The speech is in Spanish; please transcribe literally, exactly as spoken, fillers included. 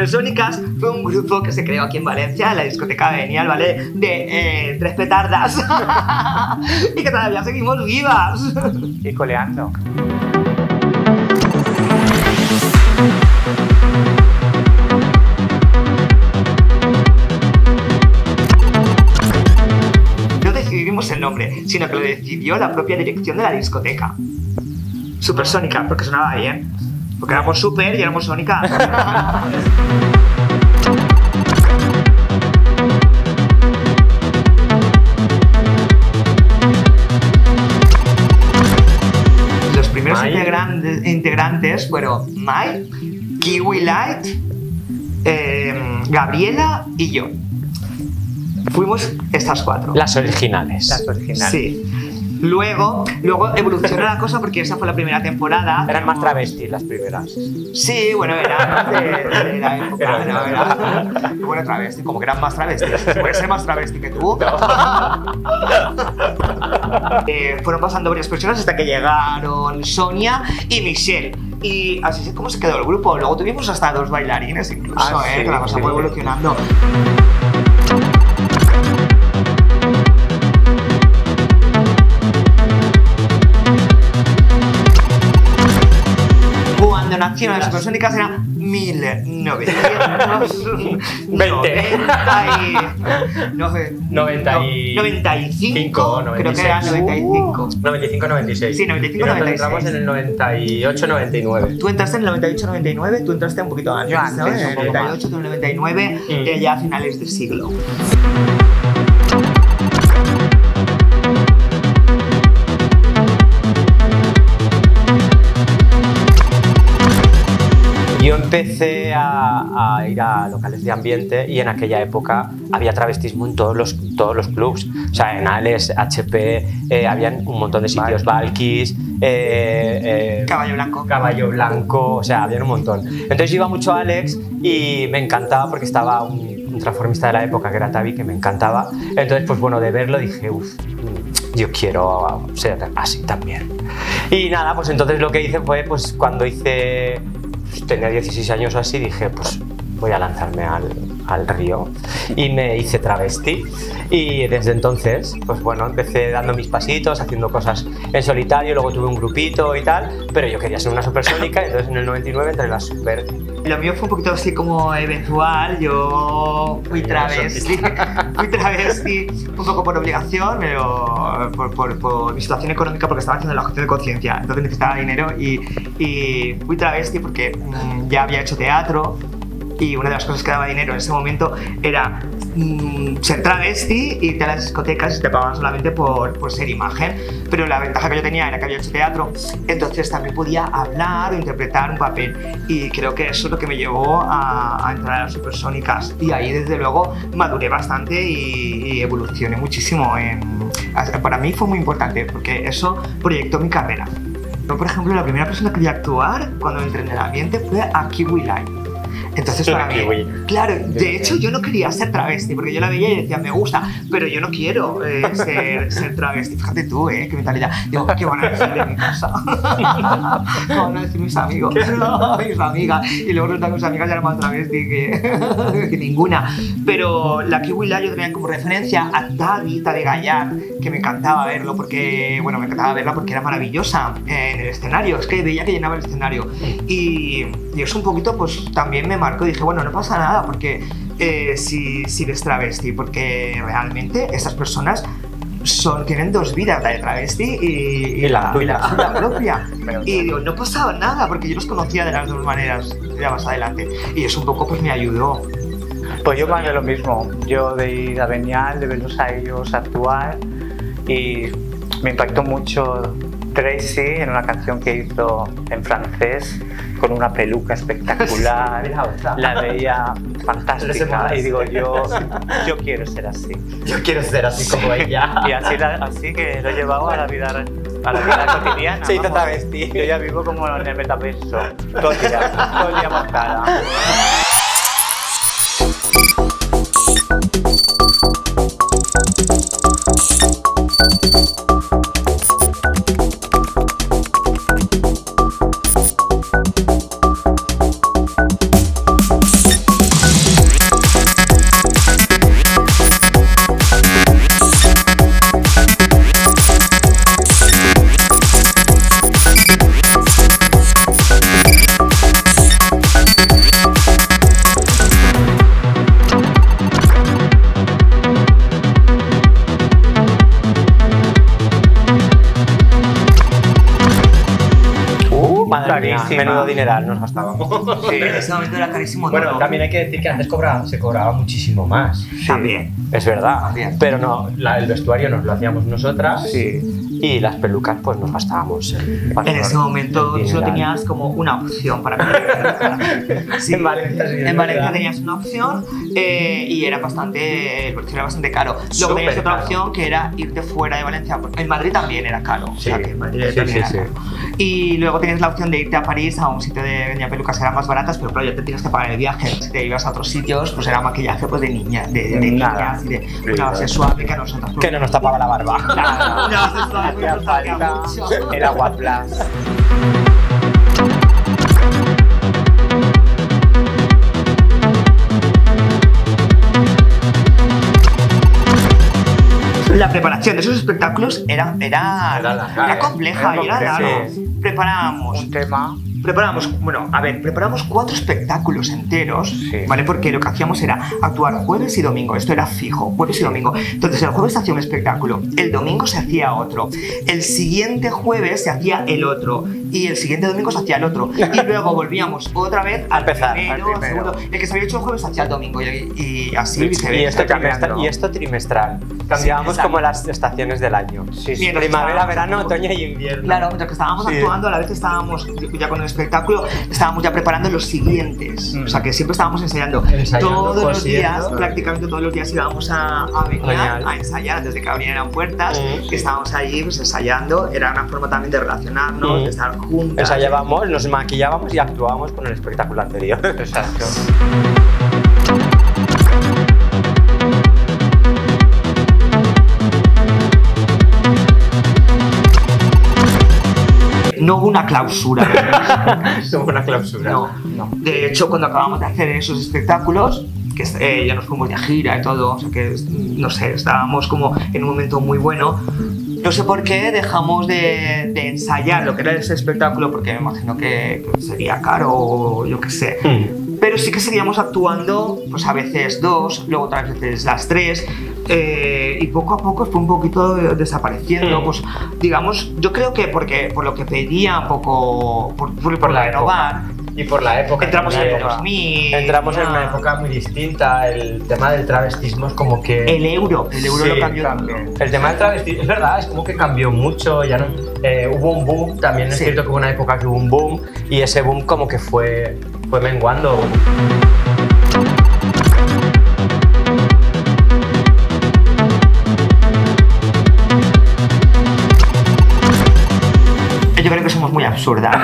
Supersónicas fue un grupo que se creó aquí en Valencia, en la discoteca Venial, ¿vale? De eh, tres petardas. Y que todavía seguimos vivas. Y coleando. No decidimos el nombre, sino que lo decidió la propia dirección de la discoteca. Supersónica, porque sonaba bien. Porque éramos super y éramos sónica. Los primeros integran integrantes fueron Mai, Kiwi Light, eh, Gabriela y yo. Fuimos estas cuatro. Las originales. Las originales. Sí. Luego, luego evolucionó la cosa porque esa fue la primera temporada. Eran más travestis las primeras. Sí, bueno, eran de, de la época. Era, era, era, era. Bueno, travesti, como que eran más travestis. ¿Puede ser más travesti que tú? No. eh, fueron pasando varias personas hasta que llegaron Sonia y Michelle. Y así es como se quedó el grupo. Luego tuvimos hasta dos bailarines incluso, ah, eh, sí, que la cosa fue evolucionando. Nació en las Supersónicas era mil novecientos noventa y cinco, creo que era noventa y cinco. noventa y cinco noventa y seis. Sí, noventa y cinco noventa y seis. Entramos en el noventa y ocho noventa y nueve. Tú entraste en el noventa y ocho noventa y nueve, tú entraste un poquito antes, ¿no? En el noventa y ocho noventa y nueve, mm. ya a finales del siglo. Yo empecé a, a ir a locales de ambiente y en aquella época había travestismo en todos los, todos los clubs. O sea, en Alex, H P, eh, habían un montón de sitios, Valkis, eh, eh, Caballo Blanco. Caballo Blanco, o sea, había un montón. Entonces yo iba mucho a Alex y me encantaba porque estaba un, un transformista de la época que era Tavi, que me encantaba. Entonces, pues bueno, de verlo dije, uff, yo quiero ser así también. Y nada, pues entonces lo que hice fue, pues cuando hice... tenía dieciséis años o así, dije, pues voy a lanzarme al, al río. Y me hice travesti. Y desde entonces, pues bueno, empecé dando mis pasitos, haciendo cosas en solitario, luego tuve un grupito y tal, pero yo quería ser una supersónica, entonces en el noventa y nueve entre las super... Lo mío fue un poquito así como eventual, yo fui travesti, fui travesti un poco por obligación, pero por, por, por mi situación económica, porque estaba haciendo la gestión de conciencia, entonces necesitaba dinero y, y fui travesti porque mmm, ya había hecho teatro y una de las cosas que daba dinero en ese momento era mmm, ser travesti, irte a las discotecas y te pagaban solamente por, por ser imagen, pero la ventaja que yo tenía era que había hecho teatro, entonces también podía hablar o interpretar un papel y creo que eso es lo que me llevó a, a entrar a las Supersónicas y ahí desde luego maduré bastante y, y evolucioné muchísimo. En, para mí fue muy importante porque eso proyectó mi carrera. Yo, por ejemplo, la primera persona que vi actuar cuando entré en el ambiente fue a Kiwi Light. Entonces para mí, claro, de hecho yo no quería ser travesti, porque yo la veía y decía, me gusta, pero yo no quiero eh, ser, ser travesti. Fíjate tú, ¿eh? Qué mentalidad. Digo, ¿qué van a decir de mi casa? ¿Qué van a decir mis amigos? Mis amigas. Y luego resulta que mis amigas ya eran más travesti que, que ninguna. Pero la Kiwi Light yo tenía como referencia a Dadita de Gallar, que me encantaba verlo, porque, bueno, me encantaba verla porque era maravillosa en el escenario. Es que veía que llenaba el escenario. Y, y eso un poquito, pues también me marcó. Dije, bueno, no pasa nada porque eh, si, si eres travesti, porque realmente estas personas son, tienen dos vidas, la de travesti y, y, y la, la, y la, la propia. Y digo, no pasaba nada porque yo los conocía de las dos maneras, ya más adelante. Y eso un poco pues me ayudó. Pues yo más de lo mismo, yo de ir a Venial, de verlos a ellos actuar y me impactó mucho Crazy en una canción que hizo en francés con una peluca espectacular, sí, la veía fantástica y digo yo, yo quiero ser así, yo quiero ser así sí. como ella. Y así, la, así que lo he llevado bueno. a la vida, a la vida cotidiana. Se hizo travesti. Yo ya vivo como en el metaverso, todo el día, todo el día montada. carísima. Menudo dineral nos gastábamos. Sí. Pero en ese momento era carísimo. Bueno, todo. También hay que decir que antes cobraba, se cobraba muchísimo más. Sí. También. Es verdad. También. Pero no, la, el vestuario nos lo hacíamos nosotras. Sí. Y las pelucas pues nos gastábamos. En ese momento solo tenías como una opción para pelucas. Sí, en Valencia, sí, en Valencia tenías una opción eh, y era bastante, era bastante caro. Luego tenías otra caro. opción que era irte fuera de Valencia. En Madrid también era caro. Sí, o sea, que en Madrid sí, también sí, era caro. Sí. Y luego tenías la opción de irte a París a un sitio de niña pelucas que eran más baratas, pero claro, ya te tienes que pagar el viaje. Si te ibas a otros sitios, pues era maquillaje pues, de niña, de, de, de niñas y de una base suave que a nosotros. Que no nos tapaba la barba. Claro, no, no, no. Hacía falta el agua plus. La preparación de esos espectáculos era, era, era, la, era compleja y era larga. Preparábamos un tema. Preparábamos, bueno, a ver, preparamos cuatro espectáculos enteros, sí. ¿Vale? Porque lo que hacíamos era actuar jueves y domingo, esto era fijo, jueves y domingo. Entonces el jueves se hacía un espectáculo, el domingo se hacía otro, el siguiente jueves se hacía el otro y el siguiente domingo se hacía el otro. Y luego volvíamos otra vez al Empezar, primero, al primero. Segundo. El que se había hecho el jueves se hacía el domingo y, y así viceversa. Y, esto trimestral, y esto trimestral. Cambiábamos sí, como las estaciones del año. Sí, sí. Primavera, verano, otoño y invierno. Claro, mientras que estábamos sí. actuando, a la vez que estábamos ya con el espectáculo, estábamos ya preparando los siguientes, mm. o sea que siempre estábamos ensayando, ensayando todos los días, cierto. prácticamente todos los días íbamos a, a Venial a ensayar antes de que abrieran puertas, mm. que estábamos allí pues, ensayando, era una forma también de relacionarnos, mm. de estar juntos. Ensayábamos, nos maquillábamos y actuábamos con el espectáculo anterior. Exacto. No hubo una clausura. No hubo una clausura. No, no. De hecho, cuando acabamos de hacer esos espectáculos, que eh, ya nos fuimos de gira y todo, o sea que, no sé, estábamos como en un momento muy bueno. No sé por qué dejamos de, de ensayar lo que era ese espectáculo, porque me imagino que, que sería caro o yo qué sé. Mm. Pero sí que seguíamos actuando, pues a veces dos, luego otras veces las tres. Eh, y poco a poco fue un poquito desapareciendo, mm. pues digamos, yo creo que porque por lo que pedía, poco por, por, por, por la renovar época. Y por la época entramos en el dos mil, entramos ah. en una época muy distinta, el tema del travestismo es como que el euro, el euro sí, lo cambió también. El tema del travestismo es verdad, es como que cambió mucho, ya no eh, hubo un boom, también es sí. cierto que hubo una época que hubo un boom y ese boom como que fue fue menguando. Yo creo que somos muy absurdas.